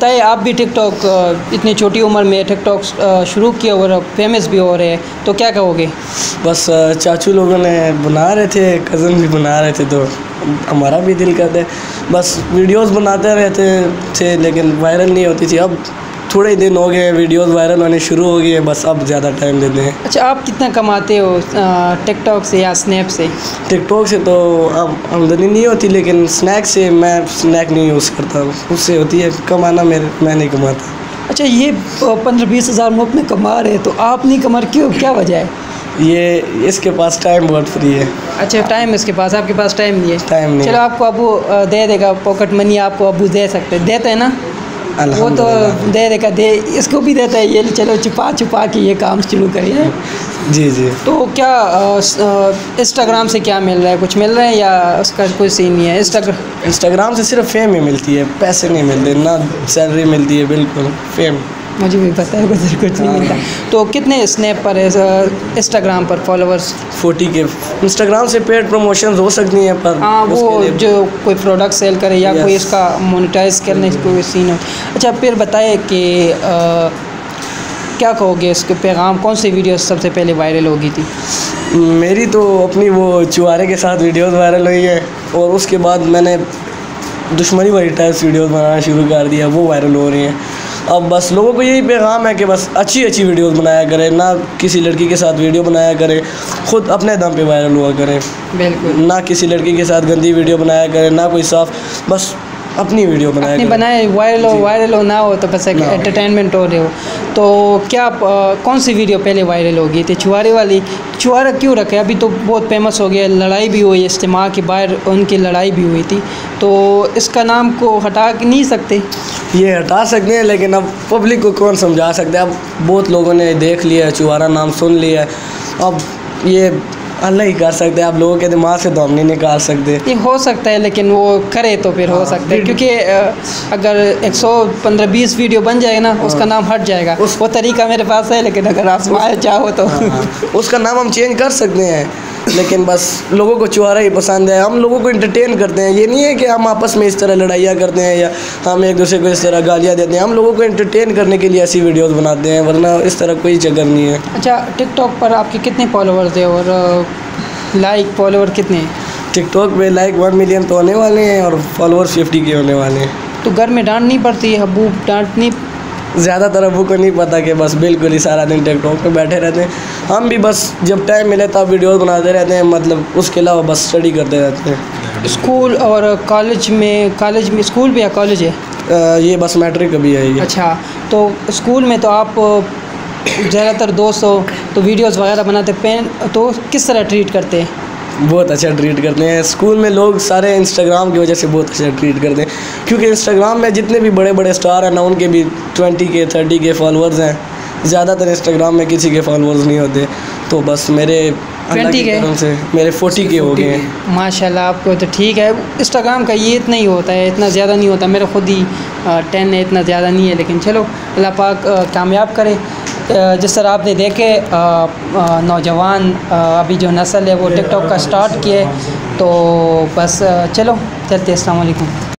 ताई आप भी टिकटॉक इतनी छोटी उम्र में टिकटॉक शुरू किया और अब फेमस भी हो रहे हैं, तो क्या कहोगे? बस चाचू लोगों ने बना रहे थे, कज़न भी बना रहे थे, तो हमारा भी दिल करते बस वीडियोस बनाते रहते थे लेकिन वायरल नहीं होती थी। अब थोड़े दिन हो गए वीडियोस वायरल होने शुरू हो गए हैं, बस अब ज़्यादा टाइम देते हैं। अच्छा, आप कितना कमाते हो टिकटॉक से या स्नैप से? टिकटॉक से तो अब आमदनी नहीं होती लेकिन स्नैक से, मैं स्नैक नहीं यूज़ करता, उससे होती है कमाना, मैं नहीं कमाता। अच्छा, ये 15-20 हज़ार मुफ्त में कमा रहे हैं तो आप नहीं कमा रहे क्यों, क्या वजह है? ये इसके पास टाइम बहुत फ्री है। अच्छा, टाइम इसके पास, आपके पास टाइम नहीं है? टाइम नहीं। चलो, आपको अबू दे देगा पॉकेट मनी, आपको अबू दे सकते हैं, देते हैं ना? वो तो दे देगा, दे इसको भी देता है ये, चलो छुपा छुपा के ये काम शुरू करिए। जी जी। तो क्या इंस्टाग्राम से क्या मिल रहा है, कुछ मिल रहा है या उसका कोई सीन नहीं है? इंस्टाग्राम से सिर्फ फेम ही मिलती है, पैसे नहीं मिलते, ना सैलरी मिलती है, बिल्कुल फेम। मुझे भी पता है कुछ नहीं मिलता। तो कितने स्नैप पर इंस्टाग्राम पर फॉलोअर्स? 40K। इंस्टाग्राम से पेड प्रमोशन हो सकती हैं पर हाँ, वो जो कोई प्रोडक्ट सेल करे या कोई इसका मोनेटाइज करने कोई सीन हो। अच्छा, फिर बताए कि क्या कहोगे इसके पैगाम, कौन सी वीडियो सबसे पहले वायरल होगी थी? मेरी तो अपनी वो चुहारे के साथ वीडियोज़ वायरल हुई है और उसके बाद मैंने दुश्मनी वाली टाइप्स वीडियोज़ बनाना शुरू कर दिया, वो वायरल हो रही हैं। अब बस लोगों को यही पैगाम है कि बस अच्छी अच्छी वीडियोस बनाया करें, ना किसी लड़की के साथ वीडियो बनाया करें, खुद अपने दम पे वायरल हुआ करें, बिल्कुल ना किसी लड़की के साथ गंदी वीडियो बनाया करें, ना कोई साफ, बस अपनी वीडियो बनाया अपनी बनाए, वायरल हो ना हो तो बस एक एंटरटेनमेंट हो रहे हो। तो क्या कौन सी वीडियो पहले वायरल होगी थी? छुआरे वाली। छुआरा क्यों रखे? अभी तो बहुत फेमस हो गया, लड़ाई भी हुई इज्तिमा के बाहर, उनकी लड़ाई भी हुई थी, तो इसका नाम को हटा नहीं सकते? ये हटा सकते हैं लेकिन अब पब्लिक को कौन समझा सकता है, अब बहुत लोगों ने देख लिया है, छुआरा नाम सुन लिया है, अब ये अल्लाह ही कर सकते हैं, आप लोगों के दिमाग से तो हम नहीं निकाल सकते। ये हो सकता है लेकिन वो करे तो फिर हाँ, हो सकता है क्योंकि अगर 115-20 वीडियो बन जाएगा ना हाँ, उसका नाम हट जाएगा। वो तरीका मेरे पास है लेकिन अगर आप चाहो तो हाँ, उसका नाम हम चेंज कर सकते हैं लेकिन बस लोगों को चुहारा ही पसंद है, हम लोगों को इंटरटेन करते हैं, ये नहीं है कि हम आपस में इस तरह लड़ाइयाँ करते हैं या हम एक दूसरे को इस तरह गालियाँ देते हैं, हम लोगों को इंटरटेन करने के लिए ऐसी वीडियोज़ बनाते हैं, वरना इस तरह कोई चक्कर नहीं है। अच्छा, टिकटॉक पर आपके कितने फॉलोअर्स हैं और लाइक फॉलोअर कितने? टिकटॉक पे लाइक 1 मिलियन तो होने वाले हैं और फॉलोअर्स 50K होने वाले हैं। तो घर में डांट नहीं पड़ती है? अबू डांट नहीं, ज़्यादातर अबू को नहीं पता कि बस बिल्कुल ही सारा दिन टिकटॉक पे बैठे रहते हैं, हम भी बस जब टाइम मिले तब वीडियोस बनाते रहते हैं, मतलब उसके अलावा बस स्टडी करते रहते हैं। स्कूल और कॉलेज में स्कूल भी है, कॉलेज है? ये बस मैट्रिक अभी है ये। अच्छा, तो स्कूल में तो आप ज़्यादातर दोस्त हो तो वीडियोस वगैरह बनाते पेन तो किस तरह ट्रीट करते हैं? बहुत अच्छा ट्रीट करते हैं, स्कूल में लोग सारे इंस्टाग्राम की वजह से बहुत अच्छा ट्रीट करते हैं क्योंकि इंस्टाग्राम में जितने भी बड़े बड़े स्टार हैं ना उनके भी 20K 30K फॉलोअर्स हैं, ज़्यादातर इंस्टाग्राम में किसी के फॉलोअर्स नहीं होते, तो बस मेरे 20K से मेरे 40K हो गए हैं माशाल्लाह। आपको तो ठीक है, इंस्टाग्राम का ये इतना ही होता है, इतना ज़्यादा नहीं होता, मेरा खुद ही 10 है, इतना ज़्यादा नहीं है लेकिन चलो अल्लाह पाक कामयाब करे। जिस तरह आपने देखे नौजवान अभी जो नस्ल है वो टिकटॉक का स्टार्ट किए, तो बस चलो चलते हैं। अस्सलाम वालेकुम।